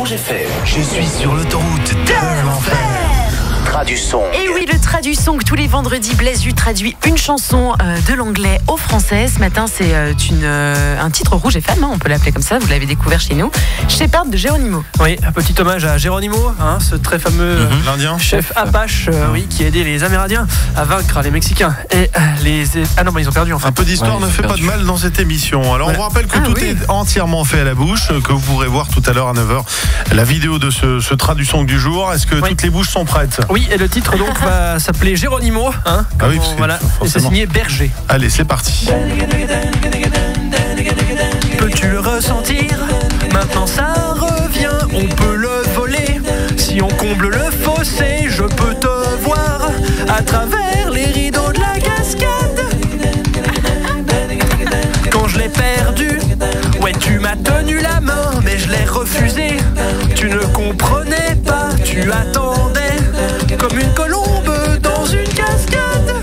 Rouge FM. Je suis sur l'autoroute de l'enfer. Tradusong. Et oui, le Tradusong, tous les vendredis, Blasu traduit une chanson de l'anglais au français. Ce matin, c'est un titre Rouge FM, hein, on peut l'appeler comme ça, vous l'avez découvert chez nous. Sheppard de Geronimo. Oui, un petit hommage à Geronimo, hein, ce très fameux l'Indien, chef Apache oui, qui a aidé les Amérindiens à vaincre les Mexicains. Et les... Ah non, mais ils ont perdu enfin. Un peu d'histoire ne fait pas de mal dans cette émission. Alors, voilà. On vous rappelle que tout est entièrement fait à la bouche, que vous pourrez voir tout à l'heure à 9h la vidéo de ce Tradusong du jour. Est-ce que toutes les bouches sont prêtes? Oui, et le titre donc va s'appeler Geronimo, hein, et c'est signé Berger. Allez, c'est parti. Peux-tu le ressentir? Maintenant ça revient, on peut le voler. Si on comble le fossé, je peux te voir à travers les rideaux de la cascade. Quand je l'ai perdu, ouais, tu m'as tenu la main, mais je l'ai refusé. Tu ne comprenais pas, tu attendais comme une colombe dans une cascade.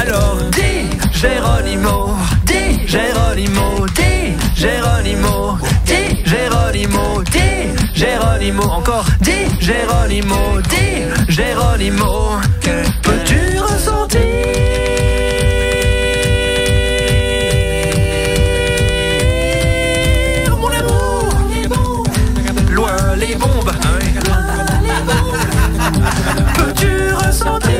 Alors dis Geronimo, dis Geronimo, dis Geronimo, dis Geronimo, dis Geronimo. Encore dis Geronimo, dis Geronimo. Que peux-tu ressentir? Mon amour, loin les bombes. Peux-tu ressentir?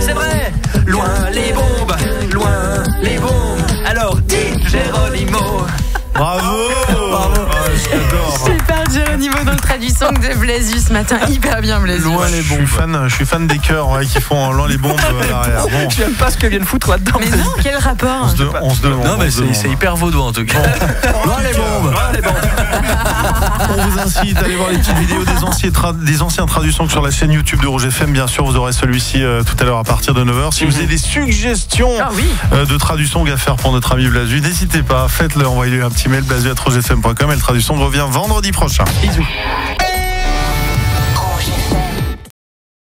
C'est vrai, loin les bombes, alors dis Geronimo. Bravo! J'adore Geronimo dans le Tradusong de Blasu ce matin, hyper bien Blasu. Loin les bombes. Je suis fan des chœurs qui font loin les bombes à l'arrière. Bon. Je n'aime pas ce que viennent foutre là-dedans. Mais non, quel rapport? On se demande. Non mais c'est hyper vaudois en tout cas. Loin les bombes. Loin les bombes. On vous incite à aller voir les petites vidéos des anciens Tradusong sur la chaîne YouTube de Rouge FM. Bien sûr, vous aurez celui-ci tout à l'heure à partir de 9h. Si vous avez des suggestions de Tradusong à faire pour notre ami Blasu, n'hésitez pas, faites-le, envoyez-lui un petit mail blasu@rougefm.com. Et le Tradusong revient vendredi prochain. Bisous.